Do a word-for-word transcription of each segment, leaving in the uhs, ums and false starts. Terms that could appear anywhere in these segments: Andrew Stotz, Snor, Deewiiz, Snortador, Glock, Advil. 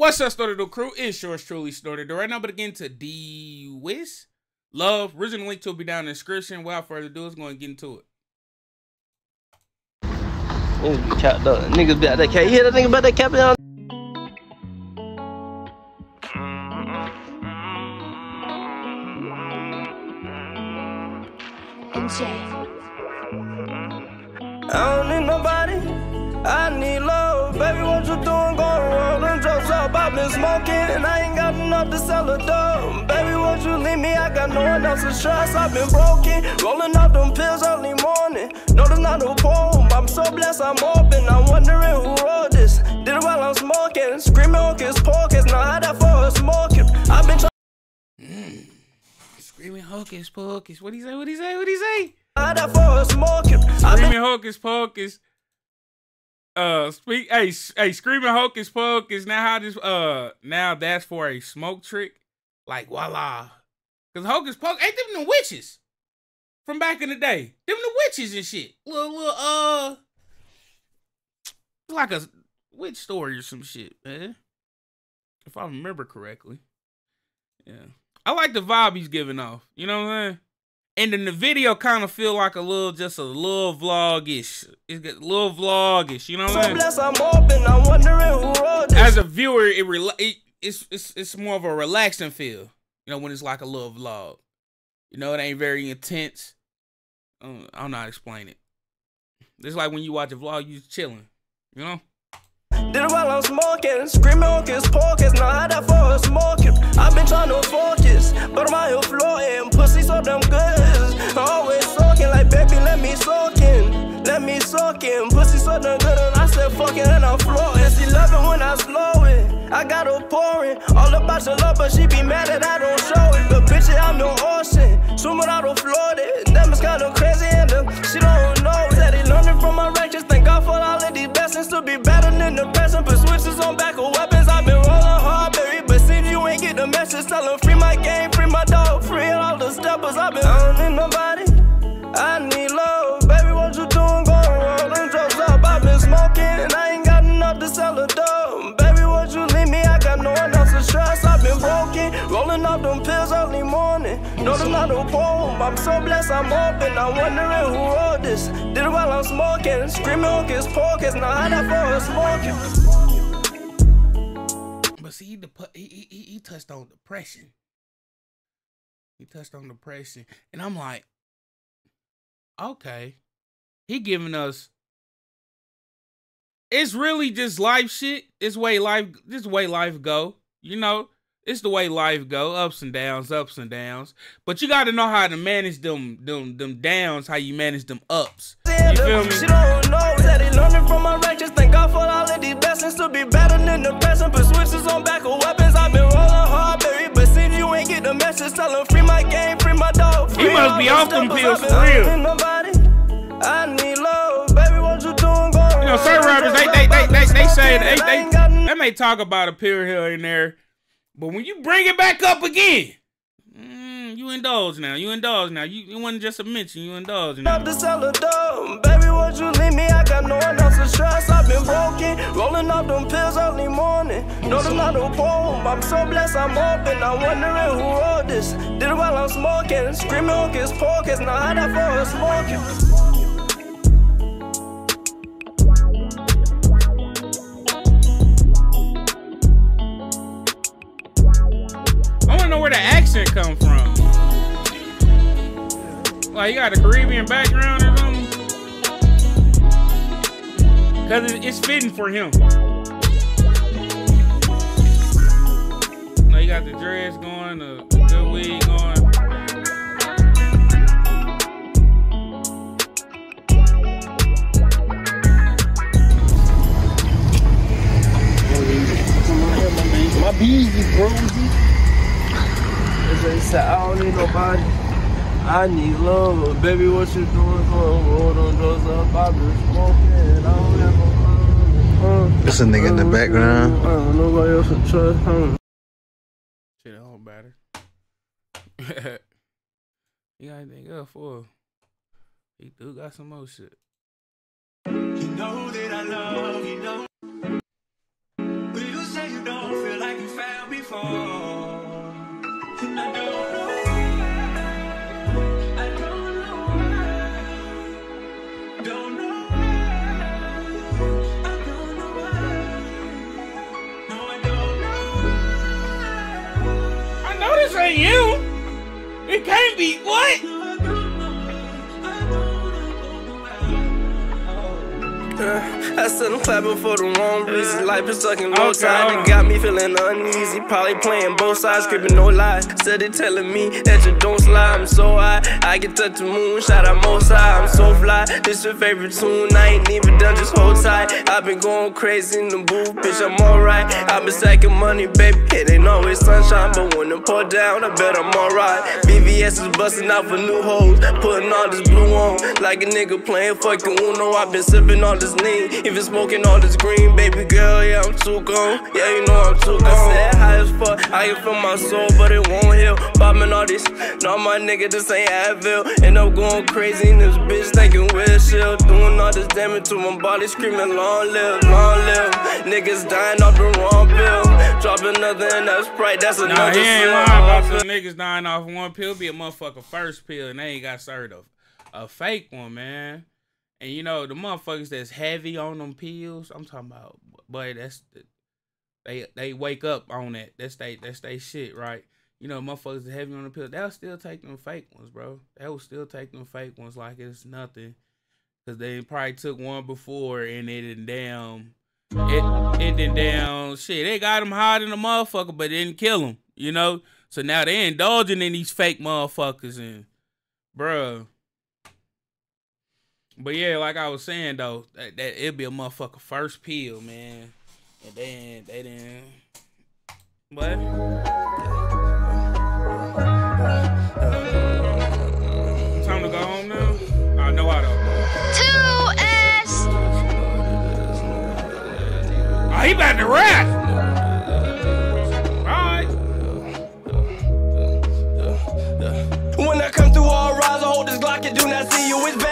What's up, Snortador crew? It's yours truly, Snortador. Right now, but again, to Deewiiz. Love. Original link to will be down in the description. Without further ado, let's go and get into it. Niggas be capped up. Niggas be out that cap. You hear that nigga about that cap down? I don't need nobody. I need love. Baby, what you doing? Going wrong. Them drugs up. I've been smoking and I ain't got enough to sell a dub. Baby, won't you leave me? I got no one else to trust. I've been broken. Rolling up them pills early morning. No, there's not no poem. I'm so blessed. I'm open. I'm wondering who wrote this. Did it while I'm smoking. Screaming on his pockets. Now I that for a smoking. I've been trying. Screaming hocus pocus. What do you say? What do you say? What do you say? I that for a smoking. Screaming hocus pocus. Uh, speak. Hey, hey, screaming hocus pocus. Now how this? Uh, now that's for a smoke trick. Like voila, cause hocus pocus ain't them the witches from back in the day. Them the witches and shit. Little little uh, like a witch story or some shit, man. If I remember correctly, yeah. I like the vibe he's giving off. You know what I'm saying? And then the video kind of feel like a little, just a little vlog-ish. It's a little vlog-ish. You know what I'm saying? I'm open, I'm wondering who wrote this. As a viewer, it, it it's it's it's more of a relaxing feel. You know, when it's like a little vlog. You know, it ain't very intense. I don't, I don't know how to explain it. It's like when you watch a vlog, you chilling. You know? Did it while I'm smoking, screaming on his pockets. Now I that for a smoking. I've been trying to focus, but I'm out here floating. Pussy so damn good, always soaking. Like baby, let me soak in, let me soak in. Pussy so damn good, and I said fucking and I'm floating. She love it when I slow it. I got her pouring, all about your love, but she be mad that I don't show it. The bitch, I'm no ocean, swimming out of Florida. Them is kind of crazy, and the, she don't know it. That he learning from my righteous. Thank God for all of these blessings to be better than the present. Put switches on back of weapons. I've been rolling hard, baby, but see you ain't get the message. Tell them free my game, free my dog, free all the steppers. I've been. I don't need nobody. I need love, baby. What you doing? Going wrong. Them drugs up. I've been smoking, and I ain't got enough to sell a dub. Baby, won't you leave me? I got no one else to trust. I've been broken, rolling up them pills early morning. No, there's not no poem. I'm so blessed. I'm open. I'm wondering who wrote this. Did it while I'm smoking, screaming on his pockets. Now I that for a smoking. But see, he, he he he touched on depression. He touched on depression, and I'm like, okay, he giving us. It's really just life shit. It's way life. This way life go. You know. It's the way life go, ups and downs, ups and downs. But you got to know how to manage them, them, them downs, how you manage them ups. You feel me? She don't know that he learning from my righteous. Thank God for all of these blessings to be better than the present. Put switches on back of weapons. I've been rolling hard, baby, but see you ain't get the message. Tell him free my game, free my dog. Free he must be off them pills for real. I need love, baby. What you doing? You know, certain rappers, they they they they they say they they they may talk about a pill here and there. But when you bring it back up again, mm, you indulge now. You indulge now. You, you wasn't just a mention. You indulge now. Baby, won't you leave me? I got no one else to trust. I've been broken, rolling up them pills early morning. No, there's not no poem. I'm so blessed. I'm open. I'm wondering who wrote this. Did it while I'm smoking, screaming on his pockets. Now I that for a smoking. Accent come from? Like you got a Caribbean background or something? Cause it's fitting for him. Like you got the dreads going, the good wig going. My bees, bro. They said, I don't need nobody. I need love. Baby, what you doing for? Roll them doors up. I've been smoking. I don't have no love. There's a nigga in the background. I don't know nobody else to trust. Huh? Shit, I don't matter. You got anything up for? He do got some more shit. You know that I love you. Know. But you say you don't feel than you. It can't be what? Uh, I said I'm clapping for the wrong reason. Life is sucking no okay, time. It got me feeling uneasy. Probably playing both sides, scripting no lies. Said they telling me that you don't slide. I'm so high, I can touch the moon. Shout out most high, I'm so fly. This your favorite tune, I ain't even done, just hold tight. I've been going crazy in the booth, bitch, I'm alright. I've been stacking money, baby, it ain't always sunshine. But when it pour down, I bet I'm alright. B V S is busting out for new hoes, putting all this blue on, like a nigga playing fucking Uno. I've been sipping all this lean, even smoking all this green. Baby girl, yeah, I'm too gone, yeah, you know I'm too gone. I said high as fuck, I can feel my soul, but it won't heal. Bobbing all this, no, my nigga, this ain't Advil. End up going crazy in this bitch, thinking we're chill. Doing all this damage to my body, screaming long live, long live. Niggas dying off the wrong pill. Drop another and that's Sprite, that's another. Nah, he ain't lying about some niggas dying off one pill. Be a motherfucker first pill and they ain't got served a, a fake one, man. And you know, the motherfuckers that's heavy on them pills, I'm talking about, but that's, they they wake up on that. That's they, that's they shit, right? You know, motherfuckers that's heavy on the pills, they'll still take them fake ones, bro. They'll still take them fake ones like it's nothing. Because they probably took one before and it didn't damn, it, it didn't damn shit. They got them high than a motherfucker, but didn't kill them, you know? So now they indulging in these fake motherfuckers and, bruh. But yeah, like I was saying though, that, that it'd be a motherfucker first pill, man. And then they didn't. But time to go home now? I know I don't. Two S. Oh, he about to rap. All right. When I come through, all rise. I hold this Glock and do not see you. It's bad.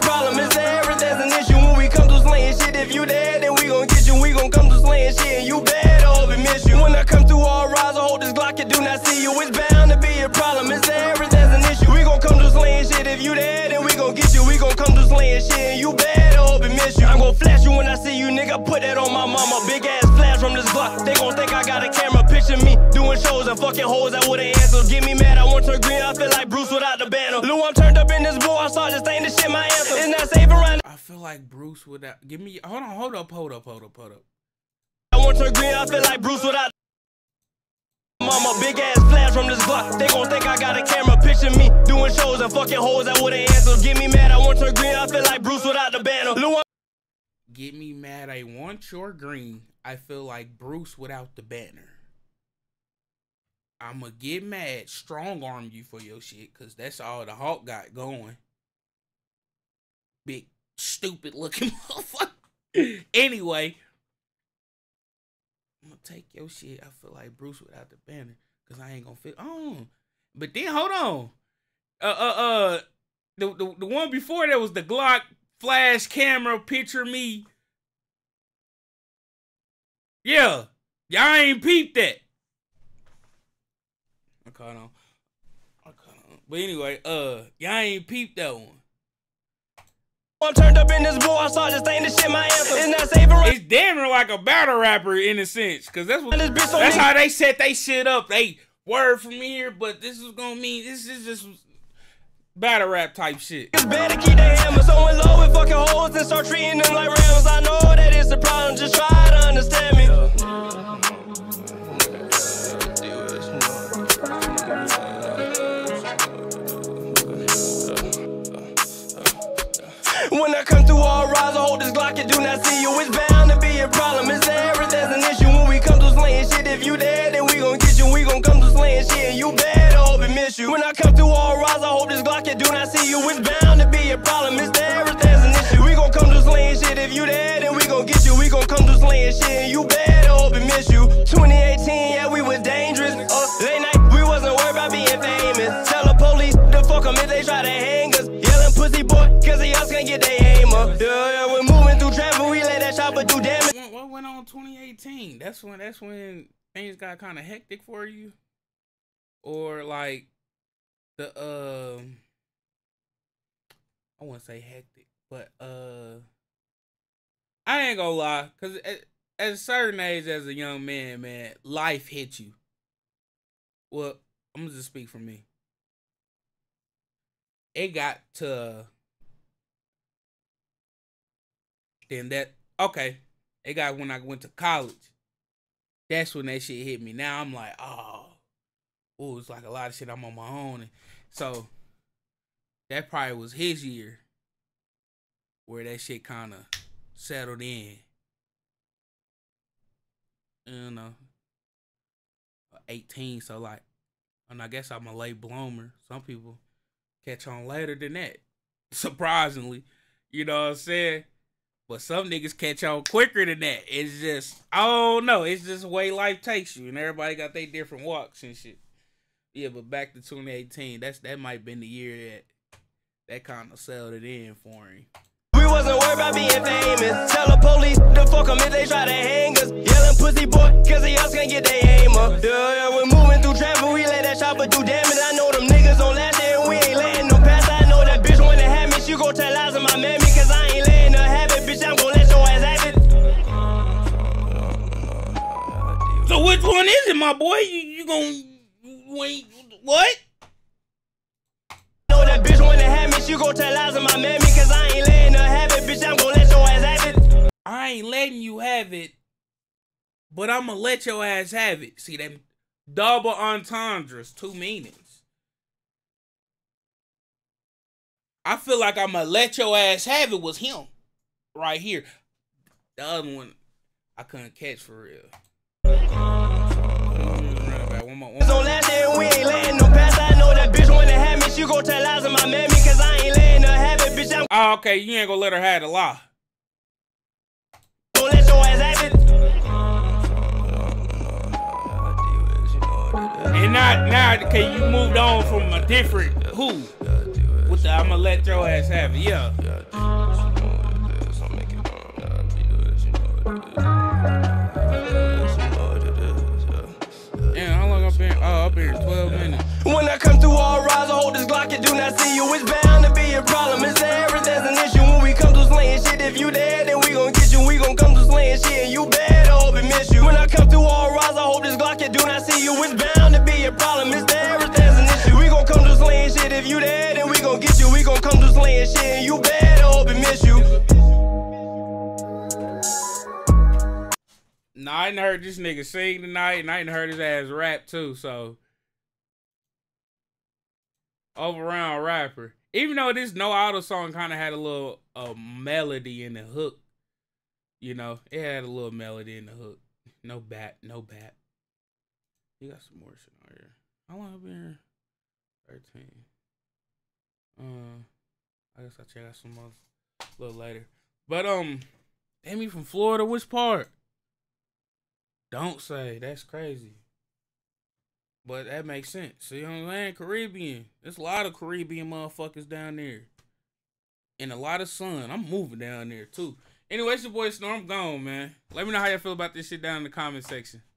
Problem is there, there's an issue when we come to slaying shit. If you there, then we gon' get you. We gon' come to slaying shit, and you better hope it miss you. When I come through, all rise, I hold this Glock and do not see you. It's bound to be a problem. Is there, there's an issue. We gon' come to slaying shit. If you there, then we gon' get you. We gon' come to slaying shit, and you better hope it miss you. I'm gon' flash you when I see you, nigga. Put that on my mama. Big ass flash from this Glock. They gon' think I got a camera. Picture me doing shows and fucking hoes that wouldn't answer. Get me mad, I won't turn green. I feel like Bruce without the banner. Lou, I'm turned up in this boy. I saw this thing. This shit my answer. It's not safe around. I feel like Bruce without. Give me. Hold on. Hold up. Hold up. Hold up. Hold up. I won't turn green. I feel like Bruce without. Mama, big ass flash from this Glock. They gon' think I got a camera. Picture me doing shows and fucking hoes that wouldn't answer. Get me mad, I won't turn green. I feel like Bruce without the banner. Lou, I'm get me mad. I want your green. I feel like Bruce without the banner. I'ma get mad, strong arm you for your shit, cause that's all the Hawk got going. Big stupid looking motherfucker. Anyway, I'ma take your shit. I feel like Bruce without the banner, cause I ain't gonna fit on. But then hold on, uh uh uh, the the, the one before that was the Glock flash camera picture me. Yeah, y'all ain't peeped that. I caught on. I caught on. But anyway, uh, y'all ain't peeped that one. I'm turned up in this boy. I saw this thing. This shit my answer. It's not safe around. It's damn near like a battle rapper in a sense, cause that's what. That's how they set they shit up. They word from here, but this is gonna mean this is just battle rap type shit. It's better keep the hammer so in low with fucking holes and start treating them like rounds. I know that it's a problem. Just try to understand me. Yeah. When I come through, all rise, I hold this Glock and do not see you. It's bound to be a problem. Is there, there's an issue when we come to slaying shit. If you there, then we gon' get you. We gon' come to slaying shit, and you better hope it miss you. When I come through, all rise, I hold this Glock and do not see you. It's bound to be a problem. Is there, there's an issue. We gon' come to slaying shit. If you there, then we gon' get you. We gon' come to slaying shit, and you better hope it miss you. twenty eighteen, yeah, we was dangerous. Uh, late night, we wasn't worried about being famous. Tell the police the fuck them if they try to hang us. Yelling pussy boy, cause they else can't get they aim up. Yeah, yeah, we're moving through traffic, we let that chopper do damage. What, what went on twenty eighteen? That's when that's when things got kind of hectic for you? Or like the um uh, I wouldn't say hectic, but uh I ain't gonna lie, cause at, at a certain age as a young man, man, life hit you. Well, I'm gonna just speak for me. It got to then that okay. It got when I went to college. That's when that shit hit me. Now I'm like, oh, oh, it's like a lot of shit. I'm on my own, and so that probably was his year where that shit kind of settled in. You know, eighteen. So like, and I guess I'm a late bloomer. Some people catch on later than that, surprisingly. You know what I'm saying? But some niggas catch on quicker than that. It's just, I don't know. It's just the way life takes you. And everybody got their different walks and shit. Yeah, but back to twenty eighteen, that's that might have been the year that that kind of settled it in for him. We wasn't worried about being famous. Tell the police to fuck them if they try to hang us. Yelling pussy boy, cause the else can't get their aim up. Yeah, we're moving through traffic. We let that chopper do damage. I know them niggas don't last and we ain't letting no pass. I know that bitch wanna have me. She gon' tell lies in my mammy cause I ain't letting her have it. Bitch, I'm gon' let your ass have it. So which one is it, my boy? You, you gon' wait, what? Know that bitch wanna have me, she gon' tell lies in my mammy cause I ain't letting her have it, bitch, I'm gon' let your ass have it. I ain't letting you have it, but I'ma let your ass have it. See them double entendres, two meanings. I feel like I'ma let your ass have it was him right here. The other one I couldn't catch for real. Don't last and we ain't letting no pass. I know that bitch wanna have me. She gon' tell lies in my mammy cause I ain't letting her have it, bitch. I'm oh, okay, you ain't gonna let her have the lie. Don't let your ass have it. And now, now, okay, you moved on from a different who? With the I'ma let your ass have it, yeah. Oh, I've been twelve minutes. When I come through all rise, I hold this Glock and do not see you. It's bound to be a problem. It's everything's an issue. When we come through slaying shit, if you there, then we gon' get you. We gon' come through slaying shit, and you better hope it miss you. When I come through all rise, I hold this Glock and do not see you. It's bound to be a problem. It's everything's an issue. We gon' come through slaying shit, if you there, then we gon' get you. We gon' come through slaying shit, and you better hope it miss you. Nah, I ain't heard this nigga sing tonight, and I ain't heard his ass rap too, so. Overround rapper. Even though this No Auto song kind of had a little uh, melody in the hook. You know, it had a little melody in the hook. No bat, no bat. You got some more shit on here. How long have I been here? thirteen. Um, uh, I guess I'll check out some more a little later. But, um, damn, you from Florida? Which part? Don't say, that's crazy. But that makes sense. See what I'm saying? Caribbean. There's a lot of Caribbean motherfuckers down there. And a lot of sun. I'm moving down there too. Anyway, it's your boy Snor. I'm gone, man. Let me know how y'all feel about this shit down in the comment section.